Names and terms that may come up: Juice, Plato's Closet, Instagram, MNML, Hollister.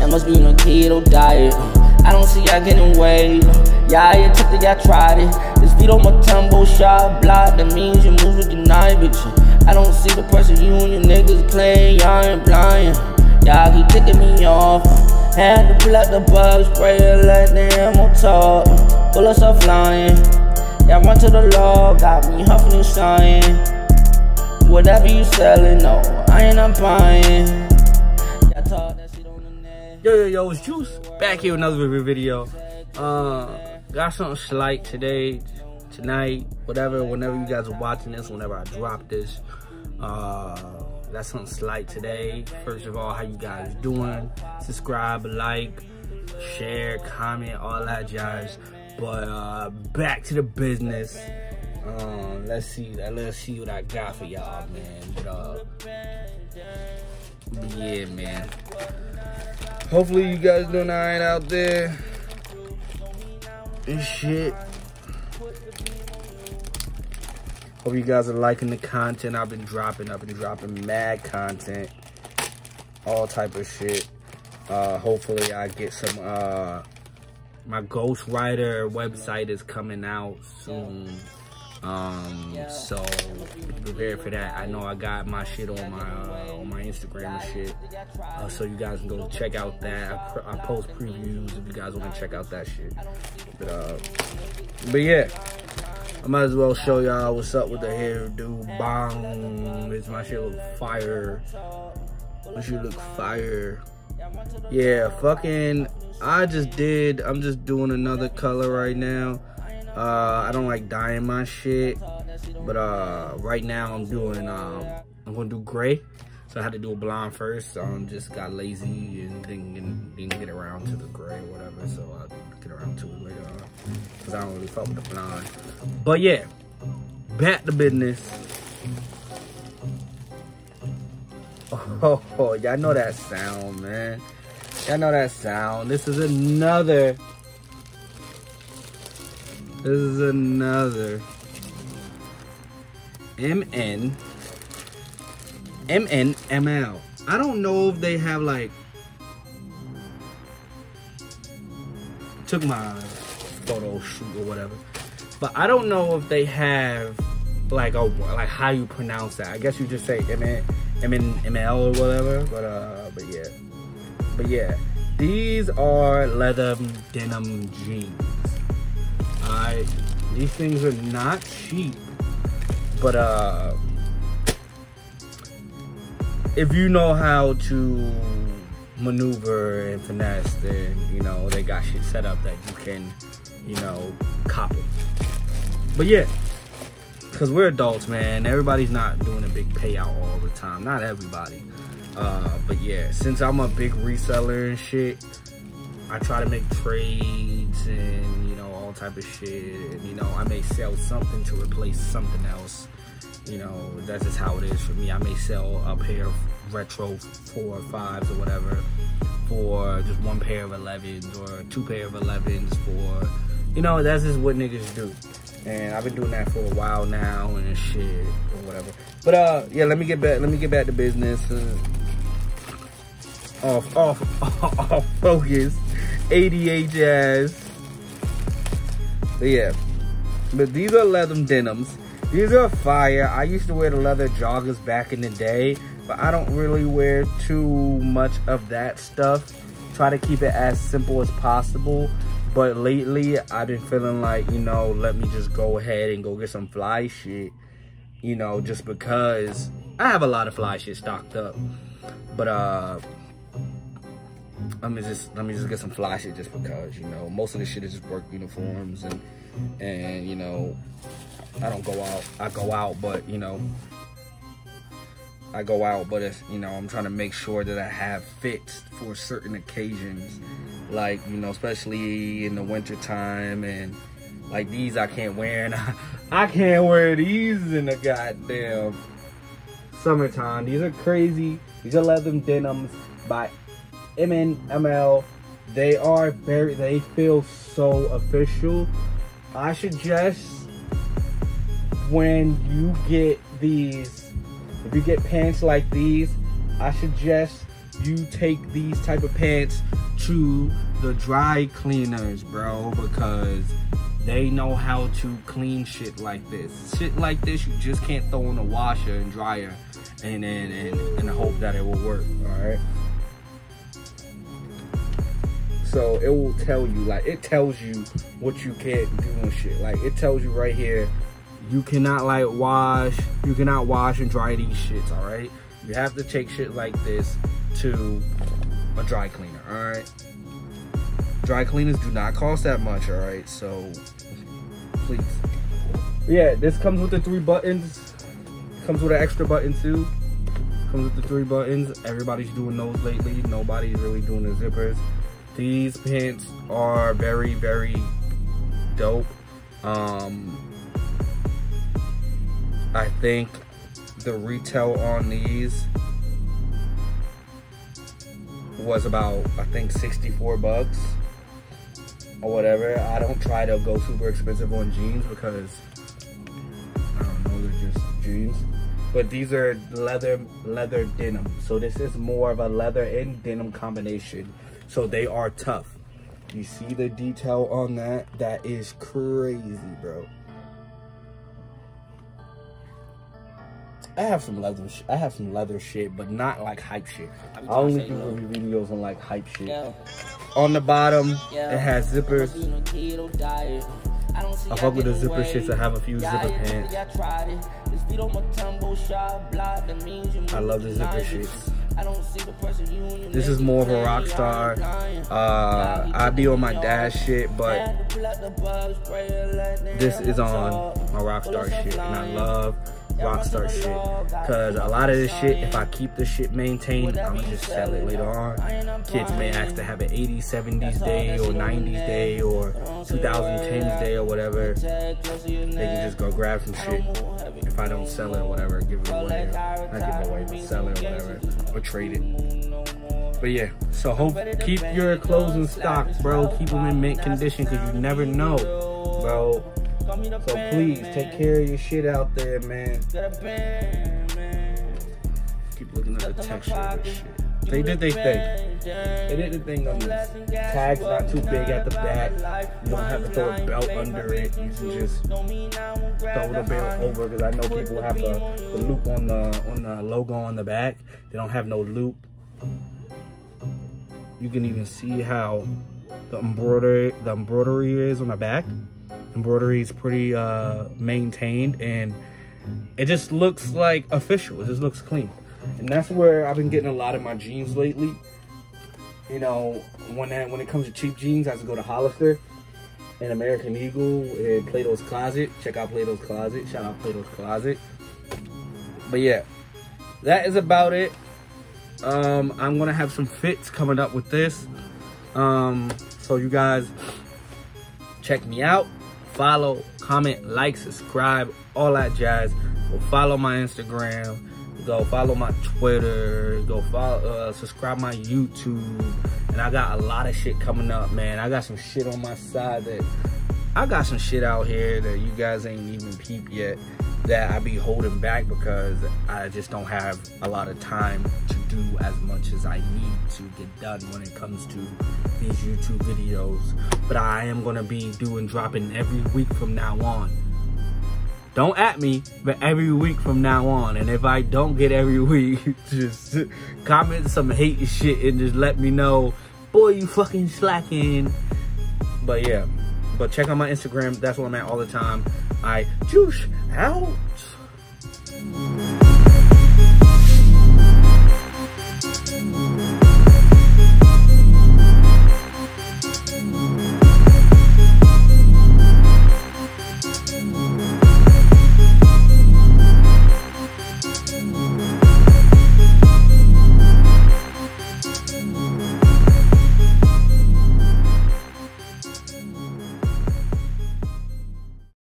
That must be no keto diet. I don't see y'all getting weight. Y'all attempted, y'all tried it. This beat on my tumble shot block. That means you move with the knife, bitch. I don't see the pressure you and your niggas playing. Y'all ain't blind. Y'all keep ticking me off. Had to pull out the bug, spray it like the ammo talk. Pull us up flying. Y'all run to the law, got me huffing and sighing. Whatever you selling, no, I ain't not buying. Yo, it's Juice back here with another review video. Got something slight today, tonight, whatever, whenever you guys are watching this, whenever I drop this. Got something slight today. First of all, how you guys doing? Subscribe, like, share, comment, all that jazz. But back to the business. Let's see what I got for y'all, man. But, yeah, man. Hopefully you guys doing all right out there. This shit. Hope you guys are liking the content I've been dropping. I've been dropping mad content, all type of shit. Hopefully I get some. My Ghostwriter website is coming out soon. So prepare for that. I know I got my shit on my Instagram and shit, so you guys can go check out that. I post previews if you guys want to check out that shit. But but yeah, I might as well show y'all what's up with the hairdo. Bong, it's my shit look fire. My shit look fire. Yeah, fucking. I'm just doing another color right now. I don't like dyeing my shit, but right now I'm doing I'm gonna do gray. So I had to do a blonde first. So I just got lazy and didn't get around to the gray, or whatever. So I'll get around to it later on, cause I don't really fuck with the blonde. But yeah, back to business. Oh, y'all know that sound, man. Y'all know that sound. This is another MNML. I don't know if they have like took my photo shoot or whatever, but I don't know if they have like a how you pronounce that. I guess you just say MNML or whatever. But yeah, these are leather denim jeans. These things are not cheap, but if you know how to maneuver and finesse, then you know they got shit set up that you can, you know, cop it. But yeah, because we're adults, man. Everybody's not doing a big payout all the time. Not everybody. But yeah, since I'm a big reseller and shit, I try to make trades and, you know, all type of shit. And, you know, I may sell something to replace something else. You know, that's just how it is for me. I may sell a pair of retro 4 or 5s or whatever for just one pair of 11s or 2 pair of 11s for, you know, that's just what niggas do. And I've been doing that for a while now and shit or whatever. But yeah, let me get back to business. Off focus, ADH jazz. But yeah, but these are leather denims. These are fire. I used to wear the leather joggers back in the day, but I don't really wear too much of that stuff. Try to keep it as simple as possible. But lately, I've been feeling like, you know, let me just go ahead and go get some fly shit. You know, just because I have a lot of fly shit stocked up. But let me just get some fly shit just because, you know, most of this shit is just work uniforms and you know, I don't go out. I go out, but you know, it's, you know, I'm trying to make sure that I have fits for certain occasions, like, you know, especially in the winter time and like these I can't wear, and I can't wear these in the goddamn summertime. These are crazy. These are leather denims by MNML. They are very, they feel so official. I suggest when you get these If you get pants like these, I suggest you take these type of pants to the dry cleaners, bro, because they know how to clean shit like this. Shit like this, you just can't throw in a washer and dryer and hope that it will work, all right? So it will tell you, like, it tells you what you can't do and shit. Like, it tells you right here, you cannot, like, wash, you cannot wash and dry these shits, all right? You have to take shit like this to a dry cleaner, all right? Dry cleaners do not cost that much, all right? So, please. Yeah, this comes with the 3 buttons. Comes with an extra button, too. Comes with the 3 buttons. Everybody's doing those lately. Nobody's really doing the zippers. These pants are very, very dope. I think the retail on these was about, I think, 64 bucks. Or whatever. I don't try to go super expensive on jeans because I don't know, they're just jeans. But these are leather denim, so this is more of a leather and denim combination, so they are tough. You see the detail on that? That is crazy, bro. I have some leather shit, but not like hype shit. I only do videos on like hype shit. Yeah. On the bottom, yeah, it has zippers. I fuck with the zipper shits. I have a few zipper pants. I love the zipper shits. This is more of a rock star. I be on my dad's shit, but this is on my rock star shit, and I love rockstar shit, cause a lot of this shit, if I keep this shit maintained, I'ma just sell it later on. Kids may ask to have an 80s, 70s day, or 90s day, or 2010s day, or whatever. They can just go grab some shit. If I don't sell it, or whatever, give it away. Not give it away, but sell it, or whatever, or trade it. But yeah, so keep your clothes in stock, bro. Keep them in mint condition, cause you never know, bro. So please, take care of your shit out there, man. Keep looking at the texture of this shit. They did their thing. They did the thing on this. Tag's not too big at the back. You don't have to throw a belt under it. You can just throw the belt over, because I know people have the loop on the logo on the back. They don't have no loop. You can even see how the embroidery is on the back. Embroidery is pretty maintained, and it just looks like official. It just looks clean, and that's where I've been getting a lot of my jeans lately. You know, when it comes to cheap jeans, I have to go to Hollister and American Eagle and Plato's Closet. Check out Plato's Closet. Shout out Plato's Closet. But yeah, that is about it. I'm gonna have some fits coming up with this. So you guys check me out. Follow, comment, like, subscribe, all that jazz. Go follow my Instagram. Go follow my Twitter. Go follow, subscribe my YouTube. And I got a lot of shit coming up, man. I got some shit on my side that I got some shit out here that you guys ain't even peeped yet, that I be holding back because I just don't have a lot of time to do as much as I need to get done when it comes to these YouTube videos. But I am gonna be dropping every week from now on. Don't at me, but every week from now on. And if I don't get every week, just comment some hate and shit and just let me know, boy, you fucking slacking. But yeah, but check out my Instagram. That's where I'm at all the time. I juice out.